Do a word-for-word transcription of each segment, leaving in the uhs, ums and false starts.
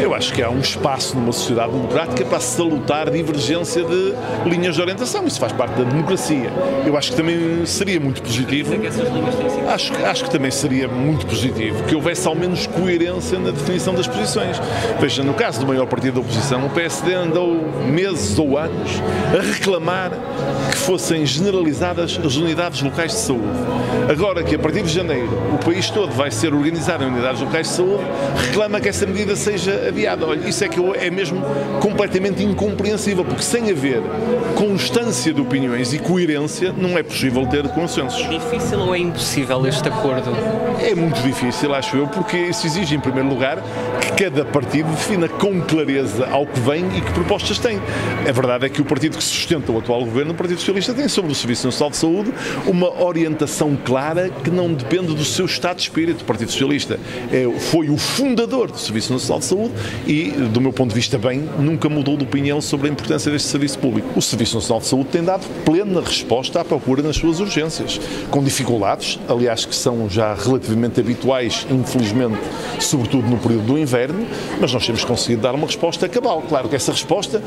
Eu acho que há um espaço numa sociedade democrática para salutar a divergência de linhas de orientação. Isso faz parte da democracia. Eu acho que também seria muito positivo. Acho, acho que também seria muito positivo que houvesse ao menos coerência na definição das posições. Veja, no caso do maior partido da oposição, o P S D andou meses ou anos a reclamar que fossem generalizadas as unidades locais de saúde. Agora que a partir de janeiro o país todo vai ser organizado em unidades locais de saúde, reclama que essa medida seja adiada. Olha, isso é que é mesmo completamente incompreensível, porque sem haver constância de opiniões e coerência não é possível ter consensos. É difícil ou é impossível este acordo? É muito difícil, acho eu, porque isso exige, em primeiro lugar, que cada partido defina com clareza ao que vem e que propostas tem. A verdade é que o partido que sustenta o atual governo, o Partido Socialista, tem sobre o Serviço Nacional de Saúde uma orientação clara que não depende do seu estado de espírito. O Partido Socialista é, foi o fundador do Serviço Nacional de Saúde e, do meu ponto de vista, bem, nunca mudou de opinião sobre a importância deste serviço público. O Serviço Nacional de Saúde tem dado plena resposta à procura nas suas urgências, com dificuldades, aliás, que são já relativamente habituais, infelizmente, sobretudo no período do inverno, mas nós temos conseguido dar uma resposta cabal. Claro que essa resposta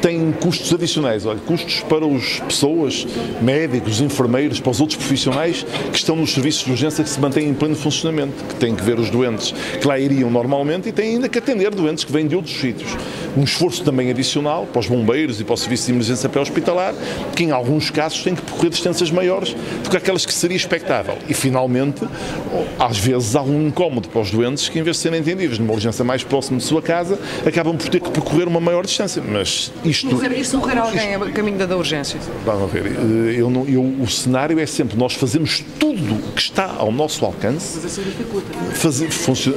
tem custos adicionais, olha, custos para as pessoas, médicos, enfermeiros, para os outros profissionais que estão nos serviços de urgência que se mantêm em pleno funcionamento, que têm que ver os doentes que lá iriam normalmente e têm ainda que atender doentes que vêm de outros sítios. Um esforço também adicional para os bombeiros e para o serviço de emergência pré-hospitalar, que em alguns casos têm que percorrer distâncias maiores do que aquelas que seria expectável. E, finalmente, às vezes há um incómodo para os doentes que, em vez de serem atendidos numa urgência mais próxima de sua casa, acabam por ter que percorrer uma maior distância. Mas isto... Mas isso não era alguém a caminho da urgência? Vamos ver. Eu não, eu, o cenário é sempre nós fazemos tudo o que está ao nosso alcance. Mas isso dificulta. Faz,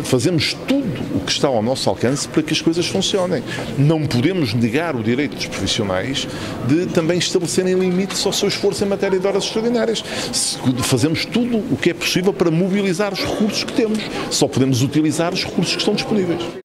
fazemos tudo o que está ao nosso alcance para que as coisas funcionem. Não podemos negar o direito dos profissionais de também estabelecerem limites ao seu esforço em matéria de horas extraordinárias. Fazemos tudo o que é possível para mobilizar os recursos que temos. Só podemos utilizar os recursos que estão disponíveis.